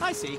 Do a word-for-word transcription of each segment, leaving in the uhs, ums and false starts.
I see.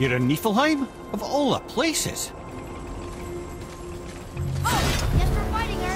You're in Niflheim? Of all the places! Oh, guess we're fighting her!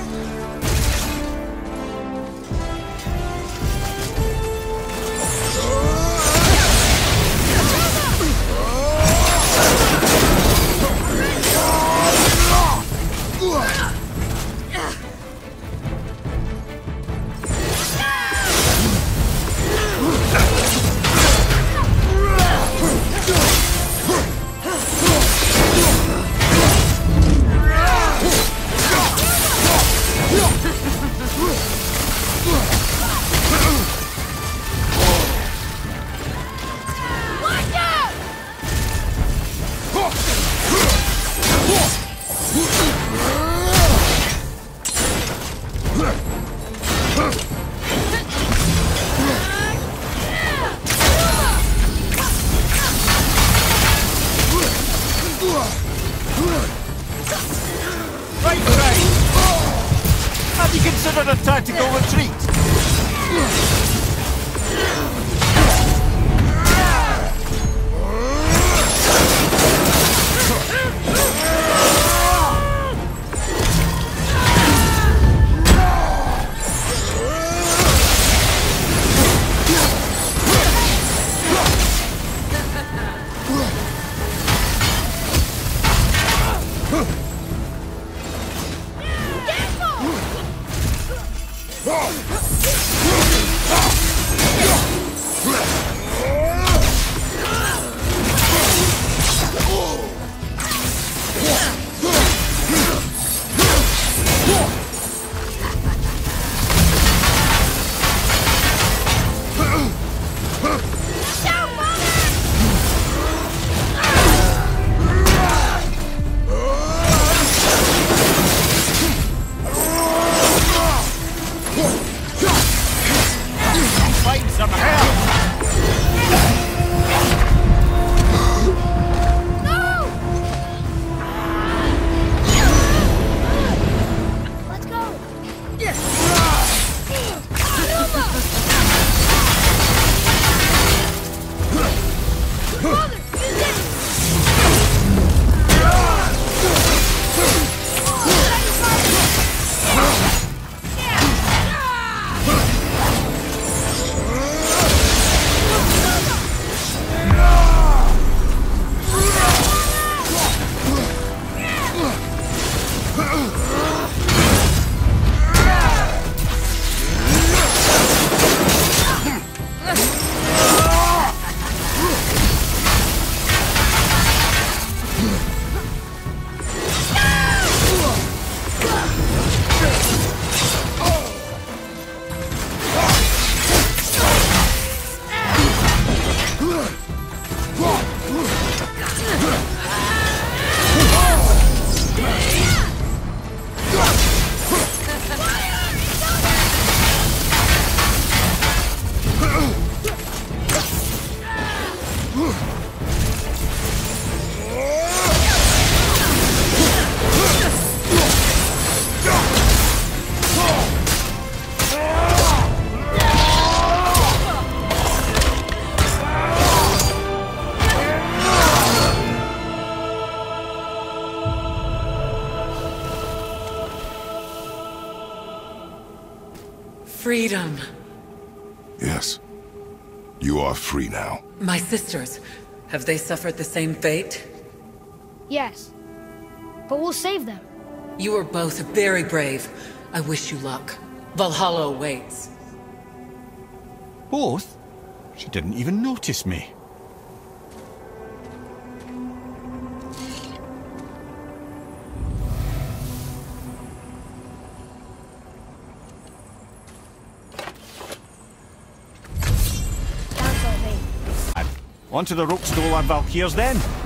Freedom. Yes. You are free now. My sisters, have they suffered the same fate? Yes. But we'll save them. You are both very brave. I wish you luck. Valhalla awaits. Both? She didn't even notice me. Onto the rope stole our Valkyrs then!